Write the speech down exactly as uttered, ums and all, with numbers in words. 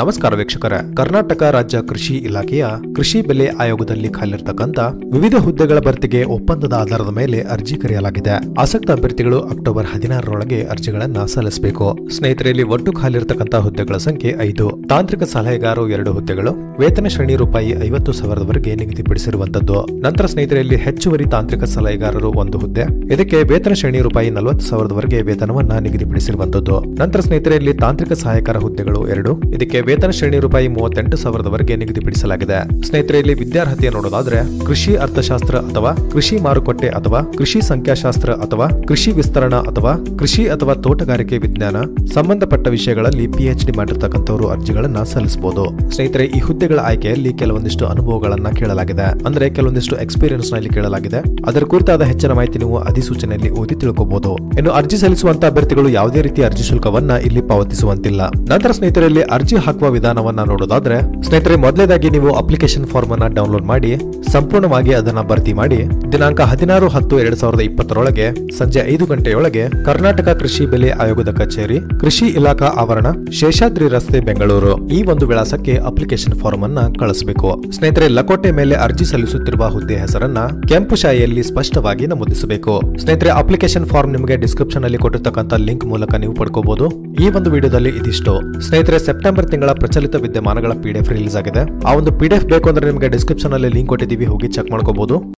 ನಮಸ್ಕಾರ ವೀಕ್ಷಕರೇ, ಕರ್ನಾಟಕ ರಾಜ್ಯ ಕೃಷಿ ಇಲಾಖೆಯ ಕೃಷಿ ಬೆಲೆ ಆಯೋಗದಲ್ಲಿ ಖಾಲಿರ್ತಕ್ಕಂತ ವಿವಿಧ ಹುದ್ದೆಗಳ ಭರ್ತಿಗೆ ಒಪ್ಪಂದದ ಆಧಾರದ ಮೇಲೆ ಅರ್ಜಿ ಕರೆಯಲಾಗಿದೆ. ಆಸಕ್ತ ಅಭ್ಯರ್ಥಿಗಳು ಅಕ್ಟೋಬರ್ ಹದಿನಾರರೊಳಗೆ ಅರ್ಜಿಗಳನ್ನು ಸಲ್ಲಿಸಬೇಕು. ಸ್ನೇಹಿತರಲ್ಲಿ ಒಟ್ಟು ಖಾಲಿರ್ತಕ್ಕಂತ ಹುದ್ದೆಗಳ ಸಂಖ್ಯೆ ಐದು. ತಾಂತ್ರಿಕ ಸಲಹೆಗಾರರು ಎರಡು ಹುದ್ದೆಗಳು, ವೇತನ ಶ್ರೇಣಿ ರೂಪಾಯಿ ಐವತ್ತು ಸಾವಿರದವರೆಗೆ ನಿಗದಿಪಡಿಸಿರುವಂತದ್ದು. ನಂತರ ಸ್ನೇಹಿತರಲ್ಲಿ ಹೆಚ್ಚುವರಿ ತಾಂತ್ರಿಕ ಸಲಹೆಗಾರರು ಒಂದು ಹುದ್ದೆ, ಇದಕ್ಕೆ ವೇತನ ಶ್ರೇಣಿ ರೂಪಾಯಿ ನಲವತ್ತು ಸಾವಿರದವರೆಗೆ ವೇತನವನ್ನ ನಿಗದಿಪಡಿಸಿರುವಂತದ್ದು. ನಂತರ ಸ್ನೇಹಿತರಲ್ಲಿ ತಾಂತ್ರಿಕ ಸಹಾಯಕರ ಹುದ್ದೆಗಳು ಎರಡು, ಇದಕ್ಕೆ ವೇತನ ಶ್ರೇಣಿ ರೂಪಾಯಿ ಮೂವತ್ತೆಂಟು ಸಾವಿರದವರೆಗೆ ನಿಗದಿಪಡಿಸಲಾಗಿದೆ. ಸ್ನೇಹಿತರಲ್ಲಿ ವಿದ್ಯಾರ್ಹತೆ ನೋಡೋದಾದ್ರೆ ಕೃಷಿ ಅರ್ಥಶಾಸ್ತ್ರ ಅಥವಾ ಕೃಷಿ ಮಾರುಕಟ್ಟೆ ಅಥವಾ ಕೃಷಿ ಸಂಖ್ಯಾಶಾಸ್ತ್ರ ಅಥವಾ ಕೃಷಿ ವಿಸ್ತರಣಾ ಅಥವಾ ಕೃಷಿ ಅಥವಾ ತೋಟಗಾರಿಕೆ ವಿಜ್ಞಾನ ಸಂಬಂಧಪಟ್ಟ ವಿಷಯಗಳಲ್ಲಿ ಪಿಎಚ್ ಡಿ ಮಾಡಿರ್ತಕ್ಕಂಥವರು ಅರ್ಜಿಗಳನ್ನ ಸಲ್ಲಿಸಬಹುದು. ಸ್ನೇಹಿತರೆ, ಈ ಹುದ್ದೆಗಳ ಆಯ್ಕೆಯಲ್ಲಿ ಕೆಲವೊಂದಿಷ್ಟು ಅನುಭವಗಳನ್ನ ಕೇಳಲಾಗಿದೆ, ಅಂದ್ರೆ ಕೆಲವೊಂದಿಷ್ಟು ಎಕ್ಸ್ಪೀರಿಯನ್ಸ್ ನಲ್ಲಿ ಕೇಳಲಾಗಿದೆ. ಅದರ ಕುರಿತಾದ ಹೆಚ್ಚಿನ ಮಾಹಿತಿ ನೀವು ಅಧಿಸೂಚನೆಯಲ್ಲಿ ಓದಿ ತಿಳ್ಕೋಬಹುದು. ಇನ್ನು ಅರ್ಜಿ ಸಲ್ಲಿಸುವಂತಹ ಅಭ್ಯರ್ಥಿಗಳು ಯಾವುದೇ ರೀತಿಯ ಅರ್ಜಿ ಶುಲ್ಕವನ್ನ ಇಲ್ಲಿ ಪಾವತಿಸುವಂತಿಲ್ಲ. ನಂತರ ಸ್ನೇಹಿತರಲ್ಲಿ ಅರ್ಜಿ ಹಾಕುವ ವಿಧಾನವನ್ನ ನೋಡೋದಾದ್ರೆ, ಸ್ನೇಹಿತರೆ, ಮೊದಲೇದಾಗಿ ನೀವು ಅಪ್ಲಿಕೇಶನ್ ಫಾರ್ಮ್ ಅನ್ನ ಡೌನ್ಲೋಡ್ ಮಾಡಿ ಸಂಪೂರ್ಣವಾಗಿ ಅದನ್ನ ಭರ್ತಿ ಮಾಡಿ ದಿನಾಂಕ ಹದಿನಾರು ಹತ್ತು ಎರಡ್ ಸಾವಿರದ ಇಪ್ಪತ್ತರೊಳಗೆ ಸಂಜೆ ಐದು ಗಂಟೆಯೊಳಗೆ ಕರ್ನಾಟಕ ಕೃಷಿ ಬೆಲೆ ಆಯೋಗದ ಕಚೇರಿ, ಕೃಷಿ ಇಲಾಖಾ ಆವರಣ, ಶೇಷಾದ್ರಿ ರಸ್ತೆ, ಬೆಂಗಳೂರು ಈ ಒಂದು ವಿಳಾಸಕ್ಕೆ ಅಪ್ಲಿಕೇಶನ್ ಫಾರ್ಮ್ ಅನ್ನ ಕಳಿಸಬೇಕು. ಸ್ನೇಹಿತರೆ, ಲಕೋಟೆ ಮೇಲೆ ಅರ್ಜಿ ಸಲ್ಲಿಸುತ್ತಿರುವ ಹುದ್ದೆ ಹೆಸರನ್ನ ಕೆಂಪು ಶಾಯಿಯಲ್ಲಿ ಸ್ಪಷ್ಟವಾಗಿ ನಮೂದಿಸಬೇಕು. ಸ್ನೇಹಿತರೆ, ಅಪ್ಲಿಕೇಶನ್ ಫಾರ್ಮ್ ನಿಮಗೆ ಡಿಸ್ಕ್ರಿಪ್ಷನ್ ಅಲ್ಲಿ ಕೊಟ್ಟಿರ್ತಕ್ಕಂಥ ಲಿಂಕ್ ಮೂಲಕ ನೀವು ಪಡ್ಕೋಬಹುದು. ಈ ಒಂದು ವಿಡಿಯೋದಲ್ಲಿ ಇದಿಷ್ಟು. ಸ್ನೇಹಿತರೆ, ಸೆಪ್ಟೆಂಬರ್ ತಿಂಗಳ ಪ್ರಚಲಿತ ವಿದ್ಯಮಾನಗಳ ಪಿಡಿಎಫ್ ರಿಲೀಸ್ ಆಗಿದೆ. ಆ ಒಂದು ಪಿಡಿಎಫ್ ಬೇಕು ಅಂದ್ರೆ ನಿಮಗೆ ಡಿಸ್ಕ್ರಿಪ್ಷನ್ ಅಲ್ಲಿ ಲಿಂಕ್ ಕೊಟ್ಟಿದ್ದೀವಿ, ಹೋಗಿ ಚೆಕ್ ಮಾಡ್ಕೋಬಹುದು.